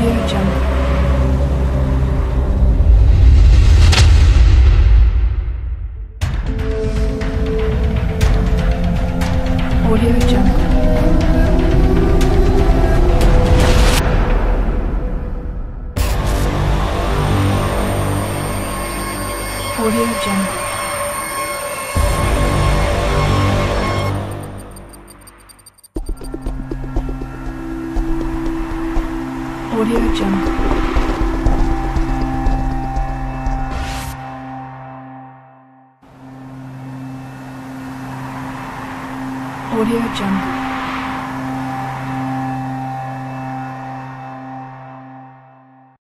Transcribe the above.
Audio Jungle. Audio Jungle.